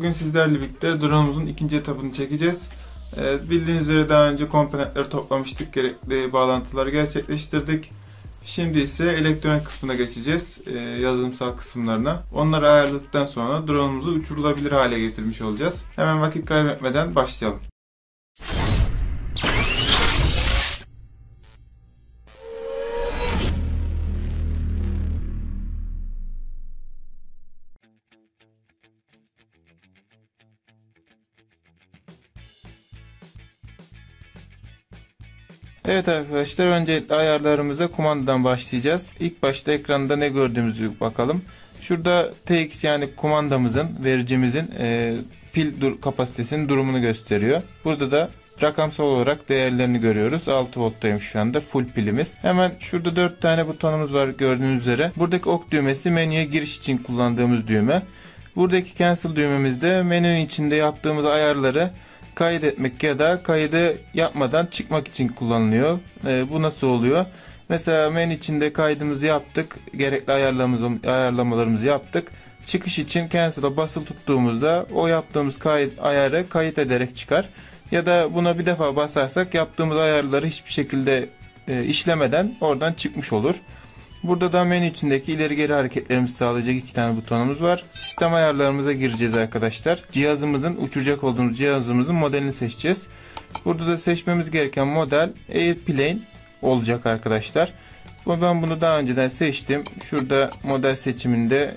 Bugün sizlerle birlikte drone'umuzun ikinci etapını çekeceğiz. Bildiğiniz üzere daha önce komponentleri toplamıştık, gerekli bağlantıları gerçekleştirdik. Şimdi ise elektronik kısmına geçeceğiz, yazılımsal kısımlarına. Onları ayarladıktan sonra drone'umuzu uçurulabilir hale getirmiş olacağız. Hemen vakit kaybetmeden başlayalım. Evet arkadaşlar, öncelikle ayarlarımıza kumandadan başlayacağız. İlk başta ekranda ne gördüğümüzü bakalım. Şurada TX yani kumandamızın, vericimizin pil kapasitesinin durumunu gösteriyor. Burada da rakamsal olarak değerlerini görüyoruz. 6 volttayım şu anda, full pilimiz. Hemen şurada 4 tane butonumuz var gördüğünüz üzere. Buradaki ok düğmesi menüye giriş için kullandığımız düğme. Buradaki cancel düğmemizde menünün içinde yaptığımız ayarları kaydetmek ya da kaydı yapmadan çıkmak için kullanılıyor. Bu nasıl oluyor? Mesela menü içinde kaydımızı yaptık, gerekli ayarlamalarımızı yaptık. Çıkış için cancel'a basılı tuttuğumuzda o yaptığımız ayarı kayıt ederek çıkar. Ya da buna bir defa basarsak yaptığımız ayarları hiçbir şekilde işlemeden oradan çıkmış olur. Burada da menü içindeki ileri geri hareketlerimizi sağlayacak 2 tane butonumuz var. Sistem ayarlarımıza gireceğiz arkadaşlar. Cihazımızın, uçuracak olduğumuz cihazımızın modelini seçeceğiz. Burada da seçmemiz gereken model Airplane olacak arkadaşlar. Ben bunu daha önceden seçtim. Şurada model seçiminde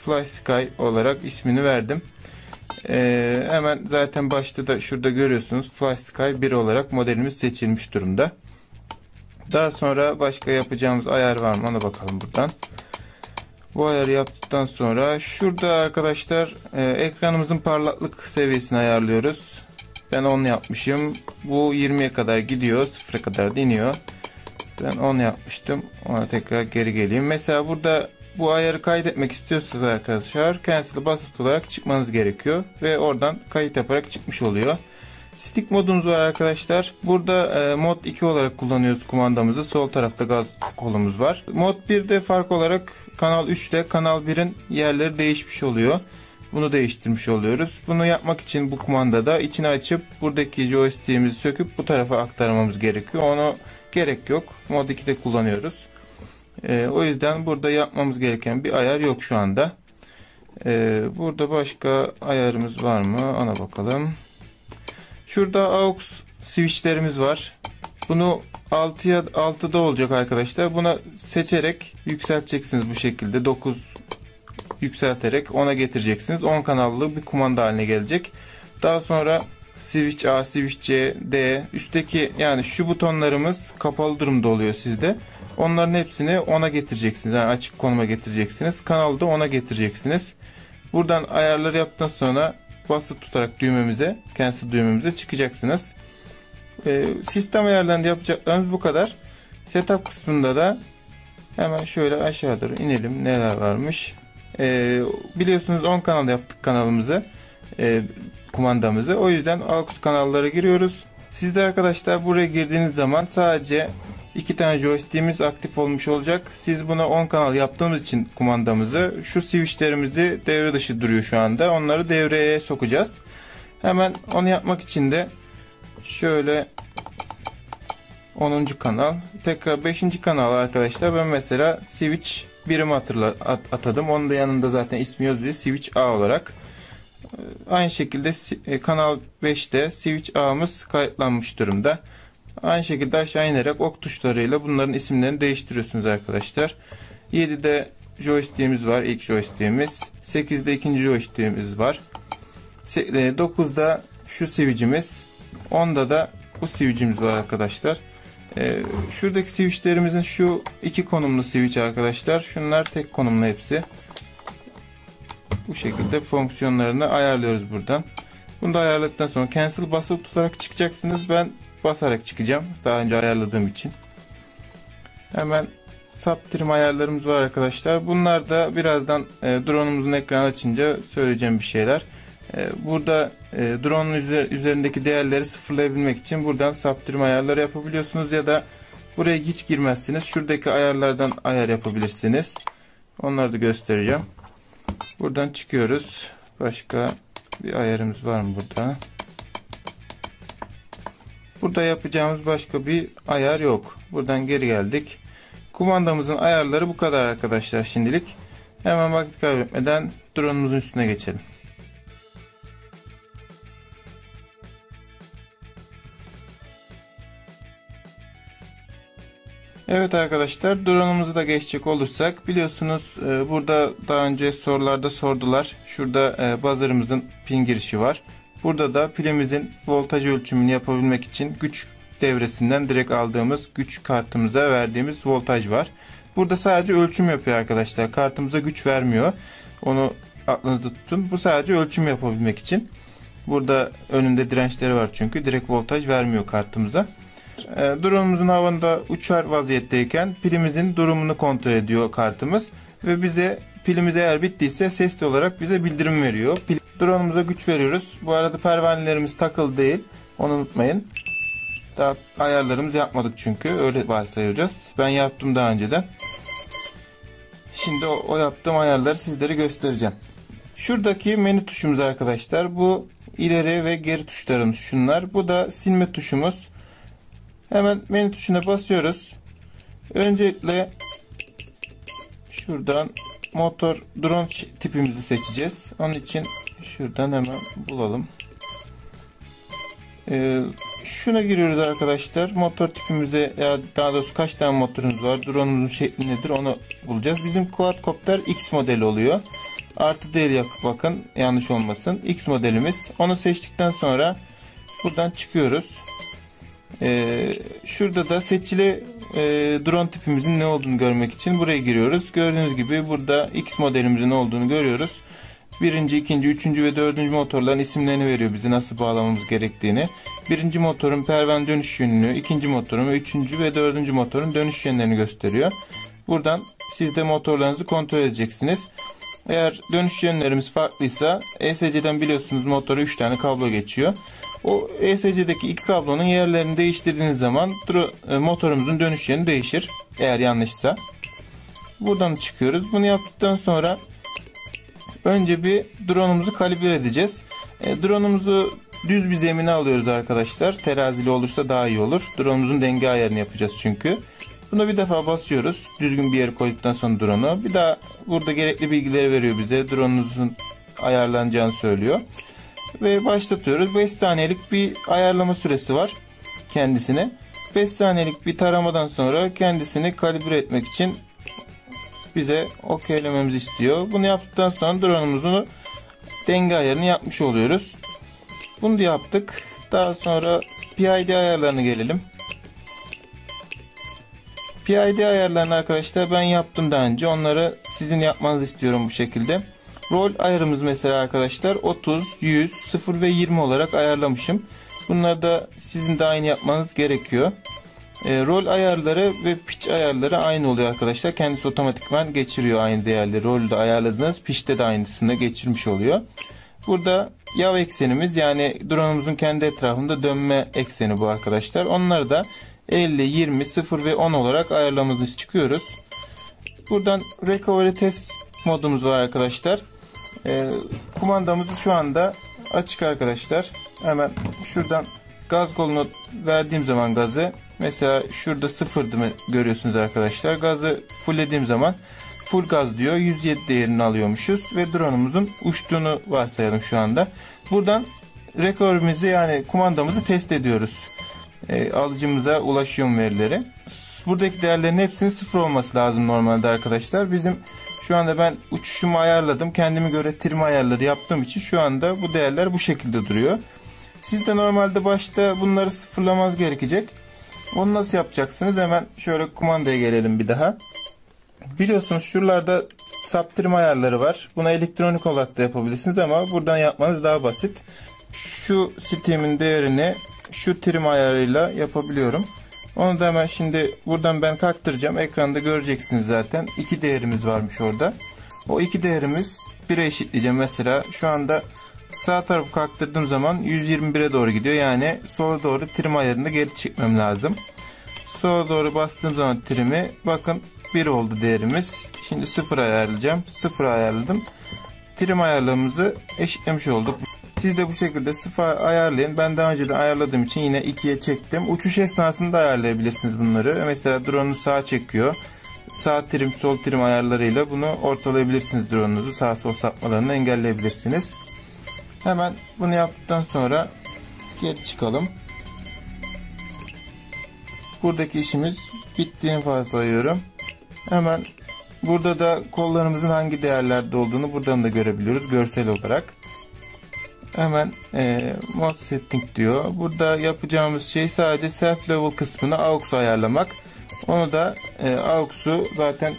Flysky olarak ismini verdim. Hemen zaten başta da şurada görüyorsunuz, Flysky 1 olarak modelimiz seçilmiş durumda. Daha sonra başka yapacağımız ayar var mı, ona bakalım buradan. Bu ayarı yaptıktan sonra şurada arkadaşlar ekranımızın parlaklık seviyesini ayarlıyoruz. Ben 10 yapmışım. Bu 20'ye kadar gidiyor, 0'a kadar da iniyor. Ben 10 yapmıştım. Ona tekrar geri geleyim. Mesela burada bu ayarı kaydetmek istiyorsanız arkadaşlar cancel'a basılı olarak çıkmanız gerekiyor ve oradan kayıt yaparak çıkmış oluyor. Stick modumuz var arkadaşlar. Burada mod 2 olarak kullanıyoruz kumandamızı. Sol tarafta gaz kolumuz var. Mod 1'de fark olarak kanal 3 ile kanal 1'in yerleri değişmiş oluyor. Bunu değiştirmiş oluyoruz. Bunu yapmak için bu kumandada içini açıp buradaki joystick'imizi söküp bu tarafa aktarmamız gerekiyor. Ona gerek yok. Mod 2'de kullanıyoruz. O yüzden burada yapmamız gereken bir ayar yok şu anda. Burada başka ayarımız var mı? Ona bakalım. Şurada AUX switchlerimiz var. Bunu 6'da olacak arkadaşlar. Buna seçerek yükselteceksiniz bu şekilde. 9 yükselterek 10'a getireceksiniz. 10 kanallı bir kumanda haline gelecek. Daha sonra switch A, switch C, D, üstteki yani şu butonlarımız kapalı durumda oluyor sizde. Onların hepsini 10'a getireceksiniz. Yani açık konuma getireceksiniz. Kanalı da 10'a getireceksiniz. Buradan ayarları yaptıktan sonra basılı tutarak düğmemize, cancel düğmemize çıkacaksınız. Sistem ayarlarında yapacaklarımız bu kadar. Setup kısmında da hemen şöyle aşağı doğru inelim. Neler varmış? Biliyorsunuz 10 kanal yaptık kanalımızı, kumandamızı. O yüzden AUX kanallara giriyoruz. Siz de arkadaşlar buraya girdiğiniz zaman sadece 2 tane joystick'imiz aktif olmuş olacak. Siz buna 10 kanal yaptığımız için kumandamızı, şu switchlerimizi devre dışı duruyor şu anda. Onları devreye sokacağız. Hemen onu yapmak için de şöyle 10. kanal, tekrar 5. kanal arkadaşlar. Ben mesela switch 1'imi atadım. Onun da yanında zaten ismi yazıyor, switch A olarak. Aynı şekilde kanal 5'te switch A'mız kayıtlanmış durumda. Aynı şekilde aşağı inerek ok tuşlarıyla bunların isimlerini değiştiriyorsunuz arkadaşlar. 7'de joystick'imiz var, ilk joystick'imiz. 8'de ikinci joystick'imiz var. 9'da şu switch'imiz. 10'da da bu switch'imiz var arkadaşlar. Şuradaki switch'lerimizin şu 2 konumlu switch arkadaşlar. Şunlar tek konumlu hepsi. Bu şekilde fonksiyonlarını ayarlıyoruz buradan. Bunu da ayarladıktan sonra cancel basılı tutarak çıkacaksınız. Ben basarak çıkacağım, daha önce ayarladığım için. Hemen subtrim ayarlarımız var arkadaşlar. Bunlar da birazdan drone'umuzun ekranı açınca söyleyeceğim bir şeyler. Burada drone'un üzerindeki değerleri sıfırlayabilmek için buradan subtrim ayarları yapabiliyorsunuz ya da buraya hiç girmezsiniz, şuradaki ayarlardan ayar yapabilirsiniz. Onları da göstereceğim. Buradan çıkıyoruz. Başka Bir ayarımız var mı burada? Burada yapacağımız başka bir ayar yok. Buradan geri geldik. Kumandamızın ayarları bu kadar arkadaşlar şimdilik. Hemen vakit kaybetmeden drone'umuzun üstüne geçelim. Evet arkadaşlar, drone'umuzu da geçecek olursak biliyorsunuz burada daha önce sorularda sordular. Şurada buzzer'ımızın pin girişi var. Burada da pilimizin voltaj ölçümünü yapabilmek için güç devresinden direkt aldığımız güç kartımıza verdiğimiz voltaj var. Burada sadece ölçüm yapıyor arkadaşlar. Kartımıza güç vermiyor. Onu aklınızda tutun. Bu sadece ölçüm yapabilmek için. Burada önünde dirençleri var çünkü. Direkt voltaj vermiyor kartımıza. Drone'umuzun havada uçar vaziyetteyken pilimizin durumunu kontrol ediyor kartımız. Ve bize pilimiz eğer bittiyse sesli olarak bize bildirim veriyor. Drone'umuza güç veriyoruz. Bu arada pervanelerimiz takılı değil. Onu unutmayın. Daha ayarlarımızı yapmadık çünkü. Öyle varsayacağız. Ben yaptım daha önceden. Şimdi o yaptığım ayarları sizlere göstereceğim. Şuradaki menü tuşumuz arkadaşlar. Bu ileri ve geri tuşlarımız şunlar. Bu da silme tuşumuz. Hemen menü tuşuna basıyoruz. Öncelikle şuradan motor drone tipimizi seçeceğiz. Onun için şuradan hemen bulalım. Şuna giriyoruz arkadaşlar. Motor tipimize, ya daha doğrusu kaç tane motorumuz var, drone'umuzun şekli nedir onu bulacağız. Bizim quadcopter X modeli oluyor. Artı değil yakıp bakın yanlış olmasın. X modelimiz. Onu seçtikten sonra buradan çıkıyoruz. Şurada da seçili drone tipimizin ne olduğunu görmek için buraya giriyoruz. Gördüğünüz gibi burada X modelimizin olduğunu görüyoruz. Birinci, ikinci, üçüncü ve dördüncü motorların isimlerini veriyor bize, nasıl bağlamamız gerektiğini. Birinci motorun pervane dönüş yönünü, ikinci motorun ve üçüncü ve dördüncü motorun dönüş yönlerini gösteriyor. Buradan siz de motorlarınızı kontrol edeceksiniz. Eğer dönüş yönlerimiz farklıysa ESC'den biliyorsunuz motora 3 tane kablo geçiyor. O ESC'deki 2 kablonun yerlerini değiştirdiğiniz zaman motorumuzun dönüş yönü değişir. Eğer yanlışsa. Buradan çıkıyoruz. Bunu yaptıktan sonra önce bir drone'umuzu kalibre edeceğiz. Drone'umuzu düz bir zemine alıyoruz arkadaşlar. Terazili olursa daha iyi olur. Drone'umuzun denge ayarını yapacağız çünkü. Buna bir defa basıyoruz. Düzgün bir yere koyduktan sonra drone'u. Bir daha burada gerekli bilgileri veriyor bize. Drone'unuzun ayarlanacağını söylüyor. Ve başlatıyoruz. 5 saniyelik bir ayarlama süresi var kendisine. 5 saniyelik bir taramadan sonra kendisini kalibre etmek için bize okeylememizi istiyor. Bunu yaptıktan sonra drone'umuzun denge ayarını yapmış oluyoruz. Bunu da yaptık. Daha sonra PID ayarlarına gelelim. PID ayarlarını arkadaşlar ben yaptım daha önce. Onları sizin yapmanızı istiyorum bu şekilde. Rol ayarımız mesela arkadaşlar 30, 100, 0 ve 20 olarak ayarlamışım. Bunları da sizin de aynı yapmanız gerekiyor. Rol ayarları ve pitch ayarları aynı oluyor arkadaşlar. Kendisi otomatikman geçiriyor aynı değerleri. Rolde ayarladığınız pitch'te de aynısını geçirmiş oluyor. Burada yav eksenimiz, yani drone'umuzun kendi etrafında dönme ekseni bu arkadaşlar. Onları da 50, 20, 0 ve 10 olarak ayarlamamızı çıkıyoruz. Buradan recovery test modumuz var arkadaşlar. Kumandamız şu anda açık arkadaşlar. Hemen şuradan gaz kolunu verdiğim zaman gazı, mesela şurada 0'dı görüyorsunuz arkadaşlar. Gazı fullediğim zaman full gaz diyor. 107 değerini alıyormuşuz ve drone'umuzun uçtuğunu varsayalım şu anda. Buradan rekorumuzu, yani kumandamızı test ediyoruz. Alıcımıza ulaşıyor mu verileri. Buradaki değerlerin hepsinin 0 olması lazım normalde arkadaşlar. Bizim şu anda ben uçuşumu ayarladım. Kendime göre trim ayarları yaptığım için şu anda bu değerler bu şekilde duruyor. Siz de normalde başta bunları sıfırlamanız gerekecek. Onu nasıl yapacaksınız? Hemen şöyle kumandaya gelelim bir daha. Biliyorsunuz şuralarda saptırım ayarları var. Buna elektronik olarak da yapabilirsiniz ama buradan yapmanız daha basit. Şu stream'in değerini şu trim ayarıyla yapabiliyorum. Onu da hemen şimdi buradan ben kaktıracağım. Ekranda göreceksiniz zaten. 2 değerimiz varmış orada. O 2 değerimiz 1'e eşitleyeceğim. Mesela şu anda sağ tarafı kaktırdığım zaman 121'e doğru gidiyor. Yani sola doğru trim ayarını geri çekmem lazım. Sola doğru bastığım zaman trimi, bakın 1 oldu değerimiz. Şimdi 0 ayarlayacağım. 0 ayarladım. Trim ayarlarımızı eşitlemiş olduk. Siz de bu şekilde sıfır ayarlayın. Ben daha önce de ayarladığım için yine 2'ye çektim. Uçuş esnasında ayarlayabilirsiniz bunları. Mesela drone'u sağa çekiyor. Sağ trim, sol trim ayarlarıyla bunu ortalayabilirsiniz drone'unuzu. Sağ sol sapmalarını engelleyebilirsiniz. Hemen bunu yaptıktan sonra geri çıkalım. Buradaki işimiz bittiğini varsayıyorum. Hemen burada da kollarımızın hangi değerlerde olduğunu buradan da görebiliyoruz görsel olarak. Hemen mode setting diyor. Burada yapacağımız şey sadece self level kısmını AUX ayarlamak. Onu da AUX'u zaten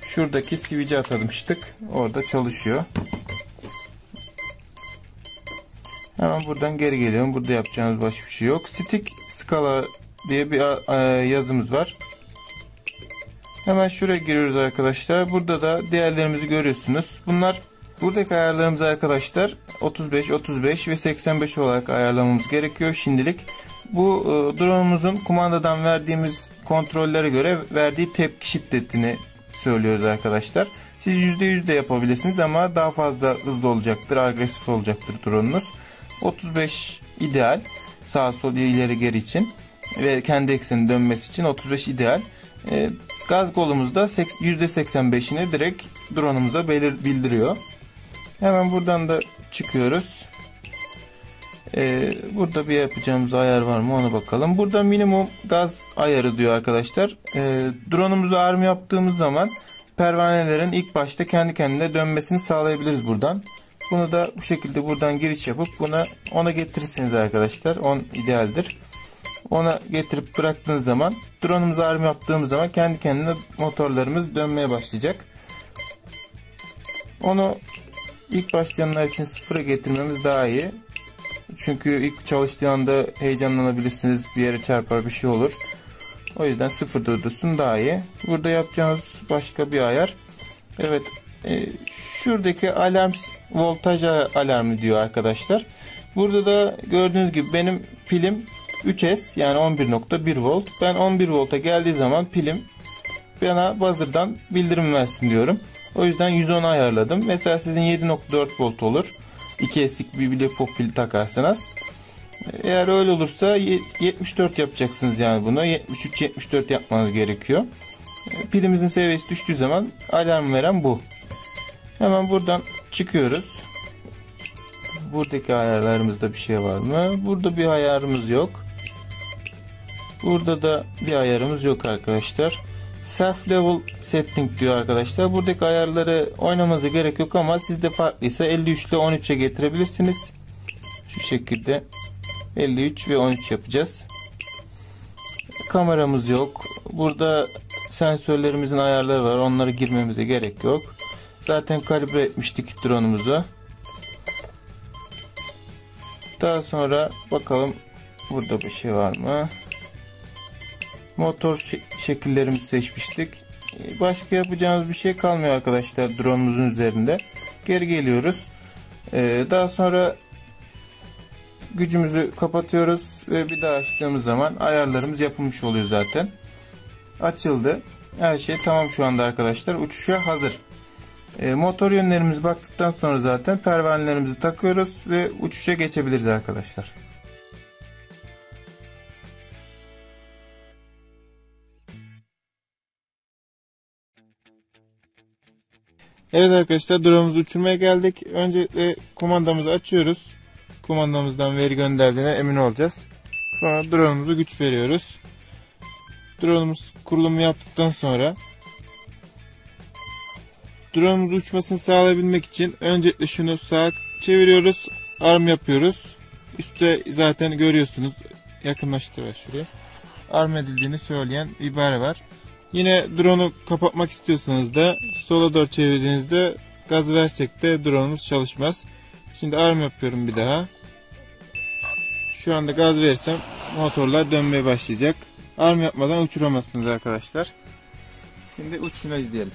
şuradaki switch'e atamıştık. Orada çalışıyor. Hemen buradan geri geliyorum. Burada yapacağımız başka bir şey yok. Stick skala diye bir yazımız var. Hemen şuraya giriyoruz arkadaşlar. Burada da değerlerimizi görüyorsunuz. Bunlar buradaki ayarlarımızı arkadaşlar 35, 35 ve 85 olarak ayarlamamız gerekiyor şimdilik. Bu drone'umuzun kumandadan verdiğimiz kontrollere göre verdiği tepki şiddetini söylüyoruz arkadaşlar. Siz %100 de yapabilirsiniz ama daha fazla hızlı olacaktır, agresif olacaktır drone'unuz. 35 ideal. Sağ sol ileri geri için ve kendi ekseni dönmesi için 35 ideal. Gaz kolumuzda %85'ini direkt drone'umuza bildiriyor. Hemen buradan da çıkıyoruz. Burada bir yapacağımız ayar var mı ona bakalım. Burada minimum gaz ayarı diyor arkadaşlar. Drone'umuzu ARM yaptığımız zaman pervanelerin ilk başta kendi kendine dönmesini sağlayabiliriz buradan. Bunu da bu şekilde buradan giriş yapıp ona getirirsiniz arkadaşlar. 10 idealdir. Ona getirip bıraktığınız zaman drone'umuzu ARM yaptığımız zaman kendi kendine motorlarımız dönmeye başlayacak. Onu ilk başlayanlar için 0'a getirmemiz daha iyi. Çünkü ilk çalıştığı anda heyecanlanabilirsiniz. Bir yere çarpar bir şey olur. O yüzden 0 durdursun daha iyi. Burada yapacağınız başka bir ayar. Evet. Şuradaki alarm voltaj alarmı diyor arkadaşlar. Burada da gördüğünüz gibi benim pilim 3S yani 11.1 volt. Ben 11 volta geldiği zaman pilim bana buzzer'dan bildirim versin diyorum. O yüzden 110'a ayarladım. Mesela sizin 7.4 volt olur. 2S'lik bir depo pil takarsanız. Eğer öyle olursa 74 yapacaksınız yani bunu. 73-74 yapmanız gerekiyor. Pilimizin seviyesi düştüğü zaman alarm veren bu. Hemen buradan çıkıyoruz. Buradaki ayarlarımızda bir şey var mı? Burada bir ayarımız yok. Burada da bir ayarımız yok arkadaşlar. Self level setting diyor arkadaşlar. Buradaki ayarları oynamanıza gerek yok ama sizde farklıysa 53 ile 13'e getirebilirsiniz. Şu şekilde 53 ve 13 yapacağız. Kameramız yok. Burada sensörlerimizin ayarları var. Onlara girmemize gerek yok. Zaten kalibre etmiştik drone'umuzu. Daha sonra bakalım burada bir şey var mı? Motor şekillerimizi seçmiştik. Başka yapacağımız bir şey kalmıyor arkadaşlar drone'umuzun üzerinde. Geri geliyoruz. Daha sonra gücümüzü kapatıyoruz ve bir daha açtığımız zaman ayarlarımız yapılmış oluyor zaten. Açıldı. Her şey tamam şu anda arkadaşlar. Uçuşa hazır. Motor yönlerimizi baktıktan sonra zaten pervanelerimizi takıyoruz ve uçuşa geçebiliriz arkadaşlar. Evet arkadaşlar drone'umuzu uçurmaya geldik. Öncelikle kumandamızı açıyoruz. Kumandamızdan veri gönderdiğine emin olacağız. Sonra drone'umuzu güç veriyoruz. Drone'umuz kurulumu yaptıktan sonra drone'umuzun uçmasını sağlayabilmek için öncelikle şunu sağa çeviriyoruz. ARM yapıyoruz. Üstte zaten görüyorsunuz. Yakınlaştırıyor şuraya. ARM edildiğini söyleyen ibare var. Yine drone'u kapatmak istiyorsanız da sola doğru çevirdiğinizde gaz versek de drone'umuz çalışmaz. Şimdi ARM yapıyorum bir daha. Şu anda gaz verirsem motorlar dönmeye başlayacak. ARM yapmadan uçuramazsınız arkadaşlar. Şimdi uçuşunu izleyelim.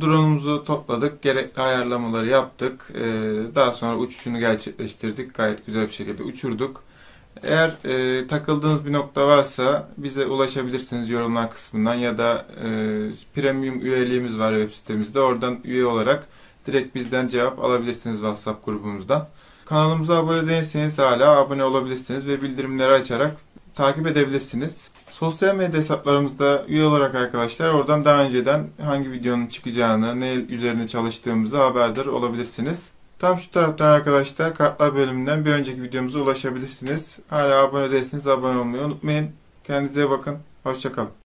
Drone'umuzu topladık, gerekli ayarlamaları yaptık. Daha sonra uçuşunu gerçekleştirdik. Gayet güzel bir şekilde uçurduk. Eğer takıldığınız bir nokta varsa bize ulaşabilirsiniz yorumlar kısmından ya da premium üyeliğimiz var web sitemizde. Oradan üye olarak direkt bizden cevap alabilirsiniz WhatsApp grubumuzdan. Kanalımıza abone değilseniz hala abone olabilirsiniz ve bildirimleri açarak takip edebilirsiniz. Sosyal medya hesaplarımızda üye olarak arkadaşlar oradan daha önceden hangi videonun çıkacağını, ne üzerine çalıştığımızı haberdar olabilirsiniz. Tam şu taraftan arkadaşlar kartlar bölümünden bir önceki videomuza ulaşabilirsiniz. Hala abone değilseniz abone olmayı unutmayın. Kendinize bakın. Hoşça kalın.